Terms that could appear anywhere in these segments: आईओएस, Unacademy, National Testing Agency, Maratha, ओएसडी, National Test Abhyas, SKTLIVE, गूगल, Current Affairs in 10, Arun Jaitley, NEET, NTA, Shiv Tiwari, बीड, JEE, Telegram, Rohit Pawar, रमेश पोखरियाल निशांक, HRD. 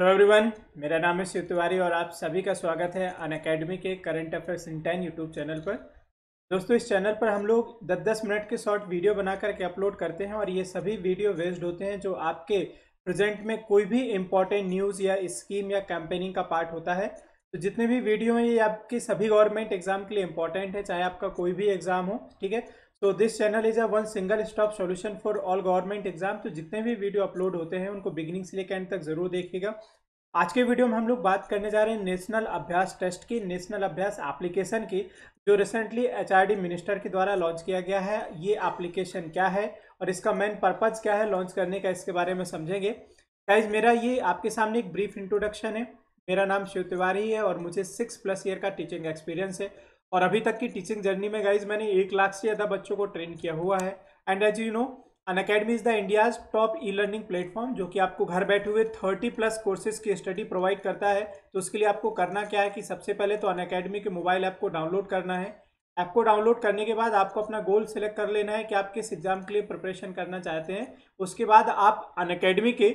Hello everyone, मेरा नाम है शिव तिवारी और आप सभी का स्वागत है अनअकैडमी के current affairs in 10 YouTube channel पर। दोस्तों, इस चैनल पर हम लोग 10-10 मिनट के शॉर्ट वीडियो बना करके अपलोड करते हैं और ये सभी वीडियो बेस्ड होते हैं जो आपके प्रेजेंट में कोई भी इम्पॉर्टेंट न्यूज़ या स्कीम या कैंपेनिंग का पार्ट होता है। तो जितने भी वीडियो हैं ये आपके सभी गवर्नमेंट एग्जाम के लिए इंपॉर्टेंट है, चाहे आपका कोई भी एग्जाम हो। ठीक है, तो this channel is a one single stop solution for all government exam. तो जितने भी वीडियो अपलोड होते हैं उनको बिगिनिंग से लेकर एंड तक जरूर देखिएगा। आज के वीडियो में हम लोग बात करने जा रहे हैं नेशनल अभ्यास टेस्ट की, नेशनल अभ्यास एप्लीकेशन की, जो रिसेंटली एचआरडी मिनिस्टर के द्वारा लॉन्च किया गया है। ये एप्लीकेशन क्या है और इसका मेन पर्पज क्या है लॉन्च करने का, इसके बारे में समझेंगे। गाइज, मेरा ये आपके सामने एक ब्रीफ इंट्रोडक्शन है। मेरा नाम शिव तिवारी है और मुझे 6+ ईयर का टीचिंग एक्सपीरियंस है और अभी तक की टीचिंग जर्नी में गाइज मैंने 1 लाख से ज़्यादा बच्चों को ट्रेन किया हुआ है। And as you know, Unacademy is the India's top e learning platform, जो कि आपको घर बैठे हुए 30+ कोर्सेज की स्टडी प्रोवाइड करता है। तो उसके लिए आपको करना क्या है कि सबसे पहले तो अनअकैडमी के मोबाइल ऐप को डाउनलोड करना है। ऐप को डाउनलोड करने के बाद आपको अपना गोल सेलेक्ट कर लेना है कि आप किस एग्ज़ाम के लिए प्रिपरेशन करना चाहते हैं। उसके बाद आप अनअकैडमी के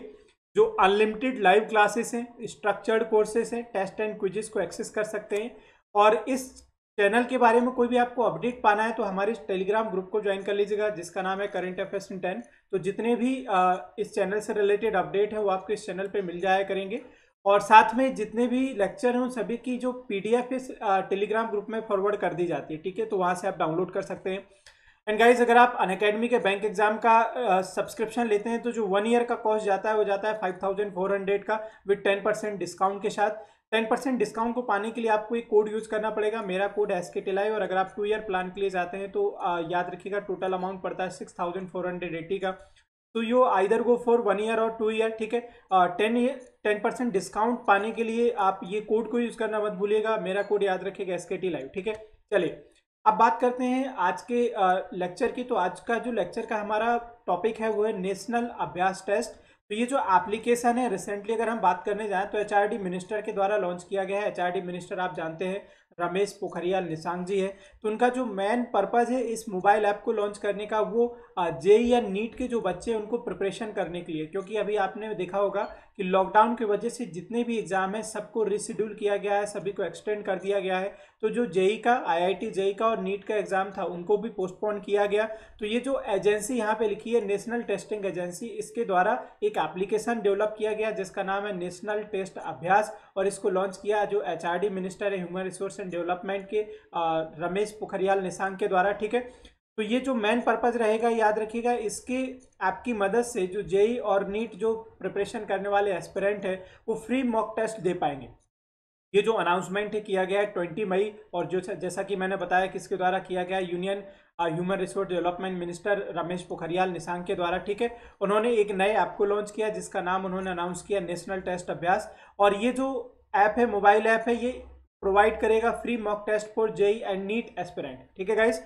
जो अनलिमिटेड लाइव क्लासेस हैं, स्ट्रक्चर्ड कोर्सेज हैं, टेस्ट एंड क्विजेस को एक्सेस कर सकते हैं। और इस चैनल के बारे में कोई भी आपको अपडेट पाना है तो हमारे टेलीग्राम ग्रुप को ज्वाइन कर लीजिएगा, जिसका नाम है करंट अफेयर्स इन 10। तो जितने भी इस चैनल से रिलेटेड अपडेट है वो आपको इस चैनल पे मिल जाया करेंगे। और साथ में जितने भी लेक्चर हैं उन सभी की जो PDF इस टेलीग्राम ग्रुप में फॉरवर्ड कर दी जाती है। ठीक है, तो वहाँ से आप डाउनलोड कर सकते हैं। एंड गाइज, अगर आप अनअकैडमी के बैंक एग्जाम का सब्सक्रिप्शन लेते हैं तो जो 1 ईयर का कॉस्ट जाता है वो जाता है 5400 का, विद 10% डिस्काउंट के साथ। 10% डिस्काउंट को पाने के लिए आपको एक कोड यूज़ करना पड़ेगा। मेरा कोड SKTLIVE, और अगर आप 2 ईयर प्लान के लिए जाते हैं तो याद रखिएगा टोटल अमाउंट पड़ता है 6480 का। तो you either go for 1 year और 2 ईयर। ठीक है, 10% डिस्काउंट पाने के लिए आप ये कोड को यूज़ करना मत भूलिएगा। मेरा कोड याद रखिएगा SKTLIVE। ठीक है, चलिए अब बात करते हैं आज के लेक्चर की। तो आज का जो लेक्चर का हमारा टॉपिक है वो है नेशनल अभ्यास टेस्ट। तो ये जो एप्लीकेशन है रिसेंटली अगर हम बात करने जाएँ तो HRD मिनिस्टर के द्वारा लॉन्च किया गया है। HRD मिनिस्टर आप जानते हैं रमेश पोखरियाल निशांक जी है। तो उनका जो मेन पर्पज़ है इस मोबाइल ऐप को लॉन्च करने का वो JEE या NEET के जो बच्चे हैं उनको प्रिपरेशन करने के लिए, क्योंकि अभी आपने देखा होगा कि लॉकडाउन की वजह से जितने भी एग्ज़ाम हैं सबको रिशेड्यूल किया गया है, सभी को एक्सटेंड कर दिया गया है। तो जो JEE का, IIT JEE का और NEET का एग्ज़ाम था उनको भी पोस्टपोन किया गया। तो ये जो एजेंसी यहाँ पर लिखी है नेशनल टेस्टिंग एजेंसी, इसके द्वारा एक एप्लीकेशन डेवलप किया गया जिसका नाम है नेशनल टेस्ट अभ्यास, और इसको लॉन्च किया जो HRD मिनिस्टर है ह्यूमन रिसोर्स डेवलपमेंट के रमेश पोखरियाल निशांक के द्वारा। ठीक है, तो ये जो मेन पर्पस रहेगा याद रखिएगा, इसके आपकी मदद से जो JEE और NEET जो प्रिपरेशन करने वाले एस्पिरेंट है वो फ्री मॉक टेस्ट दे पाएंगे। ये जो अनाउंसमेंट है किया गया है 20 मई, और जो जैसा कि मैंने बताया किसके द्वारा किया गया है, union human resource development minister रमेश पोखरियाल निशांक के द्वारा। ठीक है, उन्होंने एक नए ऐप को लॉन्च किया जिसका नाम उन्होंने अनाउंस किया नेशनल टेस्ट अभ्यास। और ये जो ऐप है, मोबाइल ऐप है, ये प्रोवाइड करेगा free mock test for JEE and NEET aspirant. ठीक है गाइज,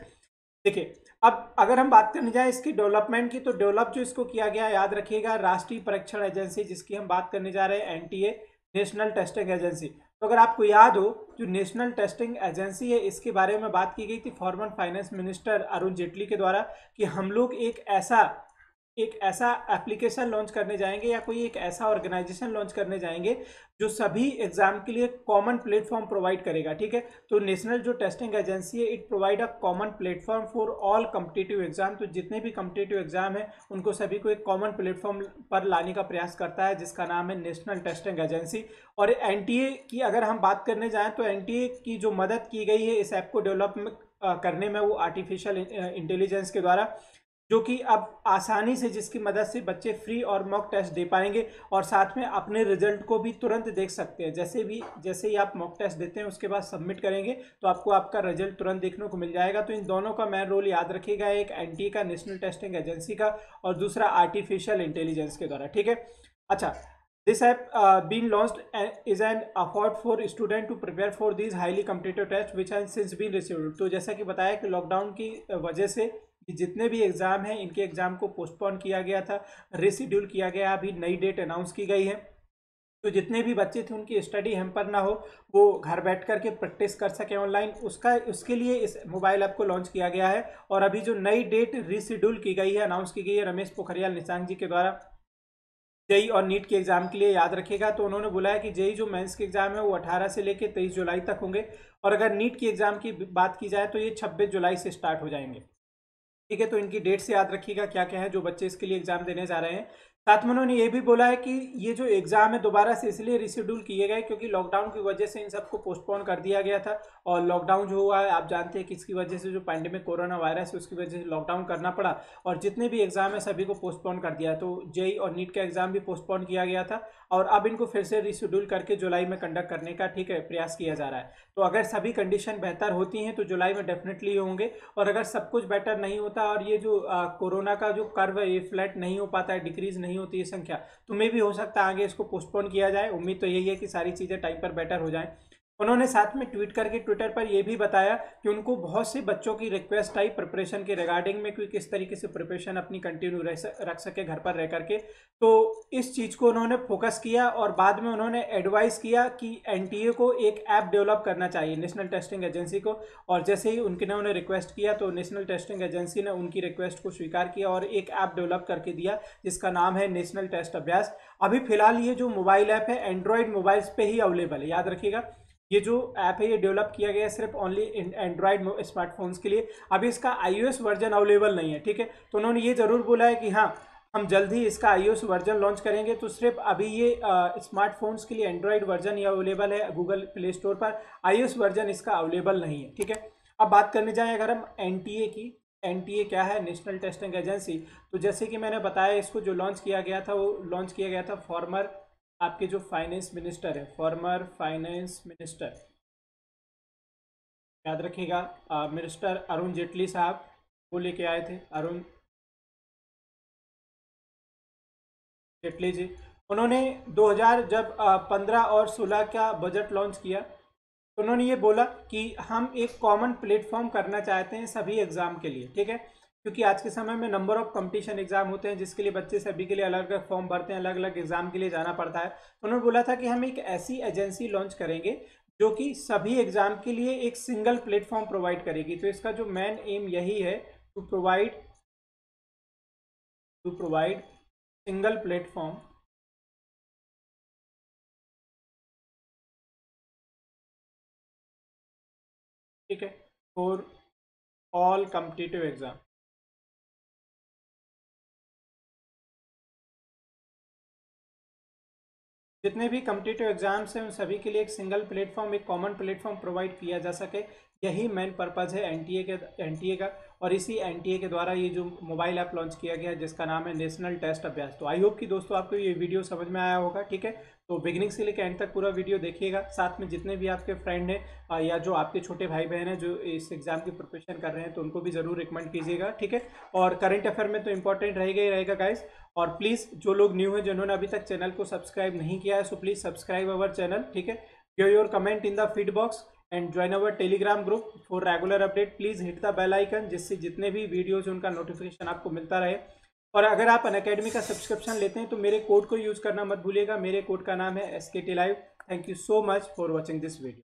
देखिए अब अगर हम बात करने जाए इसकी डेवलपमेंट की, तो डेवलप जो इसको किया गया याद रखिएगा राष्ट्रीय परीक्षण एजेंसी, जिसकी हम बात करने जा रहे हैं NTA नेशनल टेस्टिंग एजेंसी। तो अगर आपको याद हो जो नेशनल टेस्टिंग एजेंसी है इसके बारे में बात की गई थी former finance minister Arun Jaitley के द्वारा कि हम लोग एक ऐसा एप्लीकेशन लॉन्च करने जाएंगे या कोई एक ऐसा ऑर्गेनाइजेशन लॉन्च करने जाएंगे जो सभी एग्जाम के लिए कॉमन प्लेटफॉर्म प्रोवाइड करेगा। ठीक है, तो नेशनल जो टेस्टिंग एजेंसी है it provide a common platform for all competitive exam. तो जितने भी कॉम्पिटिटिव एग्जाम हैं उनको सभी को एक कॉमन प्लेटफॉर्म पर लाने का प्रयास करता है जिसका नाम है नेशनल टेस्टिंग एजेंसी। और NTA की अगर हम बात करने जाएँ तो NTA की जो मदद की गई है इस ऐप को डेवलप करने में वो आर्टिफिशियल इंटेलिजेंस के द्वारा, जो कि अब आसानी से जिसकी मदद से बच्चे फ्री और मॉक टेस्ट दे पाएंगे और साथ में अपने रिजल्ट को भी तुरंत देख सकते हैं। जैसे ही आप मॉक टेस्ट देते हैं उसके बाद सबमिट करेंगे तो आपको आपका रिजल्ट तुरंत देखने को मिल जाएगा। तो इन दोनों का मेन रोल याद रखिएगा, एक NTA का नेशनल टेस्टिंग एजेंसी का और दूसरा आर्टिफिशियल इंटेलिजेंस के द्वारा। ठीक है, अच्छा, this app been launched is an afford for student to prepare for this highly competitive test which has since been rescheduled. तो जैसा कि बताया कि लॉकडाउन की वजह से जितने भी एग्ज़ाम हैं इनके एग्ज़ाम को पोस्टपोन किया गया था, रिशेड्यूल किया गया, अभी नई डेट अनाउंस की गई है। तो जितने भी बच्चे थे उनकी स्टडी हैम्पर ना हो, वो घर बैठ कर के प्रैक्टिस कर सकें ऑनलाइन, उसके लिए इस मोबाइल ऐप को लॉन्च किया गया है। और अभी जो नई डेट रिशेड्यूल की गई है, अनाउंस की गई है रमेश पोखरियाल निशांक जी के द्वारा, जेई और नीट के एग्जाम के लिए याद रखेगा। तो उन्होंने बोला है कि जेई जो मेंस के एग्जाम है वो 18 से लेकर 23 जुलाई तक होंगे, और अगर नीट के एग्जाम की बात की जाए तो ये 26 जुलाई से स्टार्ट हो जाएंगे। ठीक है, तो इनकी डेट से याद रखिएगा क्या क्या है जो बच्चे इसके लिए एग्जाम देने जा रहे हैं। साथ में उन्होंने ये भी बोला है कि ये जो एग्जाम है दोबारा से इसलिए रिशेड्यूल किए गए क्योंकि लॉकडाउन की वजह से इन सबको पोस्टपोन कर दिया गया था, और लॉकडाउन जो हुआ है आप जानते हैं किसकी वजह से, जो पैंडेमिक कोरोना वायरस है उसकी वजह से लॉकडाउन करना पड़ा, और जितने भी एग्जाम है सभी को पोस्टपोन कर दिया। तो जेई और नीट का एग्जाम भी पोस्टपोन किया गया था, और अब इनको फिर से रिशेड्यूल करके जुलाई में कंडक्ट करने का ठीक है प्रयास किया जा रहा है। तो अगर सभी कंडीशन बेहतर होती हैं तो जुलाई में डेफिनेटली होंगे, और अगर सब कुछ बेटर नहीं होता और ये जो कोरोना का जो कर्व है ये फ्लैट नहीं हो पाता है, डिक्रीज नहीं होती है संख्या, तो मे भी हो सकता है आगे इसको पोस्टपोन किया जाए। उम्मीद तो यही है कि सारी चीज़ें टाइम पर बेटर हो जाएं। उन्होंने साथ में ट्वीट करके ट्विटर पर यह भी बताया कि उनको बहुत से बच्चों की रिक्वेस्ट आई प्रिपरेशन के रिगार्डिंग में कि किस तरीके से प्रिपरेशन अपनी कंटिन्यू रख सके घर पर रह करके। तो इस चीज़ को उन्होंने फोकस किया, और बाद में उन्होंने एडवाइस किया कि एनटीए को एक ऐप डेवलप करना चाहिए नेशनल टेस्टिंग एजेंसी को, और जैसे ही उन्होंने रिक्वेस्ट किया तो नेशनल टेस्टिंग एजेंसी ने उनकी रिक्वेस्ट को स्वीकार किया और एक ऐप डेवलप करके दिया जिसका नाम है नेशनल टेस्ट अभ्यास। अभी फिलहाल ये जो मोबाइल ऐप है एंड्रॉयड मोबाइल्स पर ही अवेलेबल है, याद रखिएगा। ये जो ऐप है ये डेवलप किया गया है सिर्फ ओनली एंड्रॉयड स्मार्टफोन्स के लिए, अभी इसका आईओएस वर्जन अवेलेबल नहीं है। ठीक है, तो उन्होंने ये ज़रूर बोला है कि हाँ हम जल्द ही इसका आईओएस वर्जन लॉन्च करेंगे, तो सिर्फ अभी ये स्मार्टफोन्स के लिए एंड्रॉयड वर्जन ये अवेलेबल है गूगल प्ले स्टोर पर, आईओएस वर्जन इसका अवेलेबल नहीं है। ठीक है, अब बात करने जाएँ अगर हम एनटीए की, एनटीए क्या है नेशनल टेस्टिंग एजेंसी, तो जैसे कि मैंने बताया इसको जो लॉन्च किया गया था वो लॉन्च किया गया था फॉर्मर आपके जो फाइनेंस मिनिस्टर है, फॉर्मर फाइनेंस मिनिस्टर याद रखिएगा मिनिस्टर अरुण जेटली साहब वो लेके आए थे, अरुण जेटली जी। उन्होंने 2015 और 16 का बजट लॉन्च किया, तो उन्होंने ये बोला कि हम एक कॉमन प्लेटफॉर्म करना चाहते हैं सभी एग्ज़ाम के लिए। ठीक है, क्योंकि आज के समय में नंबर ऑफ कंपटीशन एग्जाम होते हैं जिसके लिए बच्चे सभी के लिए अलग अलग फॉर्म भरते हैं, अलग अलग एग्जाम के लिए जाना पड़ता है। उन्होंने बोला था कि हम एक ऐसी एजेंसी लॉन्च करेंगे जो कि सभी एग्जाम के लिए एक सिंगल प्लेटफॉर्म प्रोवाइड करेगी। तो इसका जो मेन एम यही है टू प्रोवाइड सिंगल प्लेटफॉर्म ठीक है फॉर ऑल कॉम्पिटिटिव एग्जाम। जितने भी कॉम्पिटिटिव एग्जाम्स हैं उन सभी के लिए एक सिंगल प्लेटफॉर्म, एक कॉमन प्लेटफॉर्म प्रोवाइड किया जा सके, यही मेन पर्पज़ है एनटीए का। और इसी एनटीए के द्वारा ये जो मोबाइल ऐप लॉन्च किया गया है जिसका नाम है नेशनल टेस्ट अभ्यास। तो आई होप कि दोस्तों आपको ये वीडियो समझ में आया होगा। ठीक है, तो बिगिनिंग से लेकर एंड तक पूरा वीडियो देखिएगा, साथ में जितने भी आपके फ्रेंड हैं या जो आपके छोटे भाई बहन हैं जो इस एग्ज़ाम की प्रिपरेशन कर रहे हैं तो उनको भी ज़रूर रिकमेंड कीजिएगा। ठीक है, और करंट अफेयर में तो इंपॉर्टेंट रहेगा ही रहेगा गाइज। और प्लीज़ जो लोग न्यू हैं जिन्होंने अभी तक चैनल को सब्सक्राइब नहीं किया है so please subscribe our channel. ठीक है, give your comment in the feed box and join our Telegram group for regular update. Please hit the bell icon जिससे जितने भी वीडियोज उनका नोटिफिकेशन आपको मिलता रहे। और अगर आप अनअकैडमी का सब्सक्रिप्शन लेते हैं तो मेरे कोड को यूज़ करना मत भूलिएगा, मेरे कोड का नाम है SKTLIVE। Thank you so much for watching this video.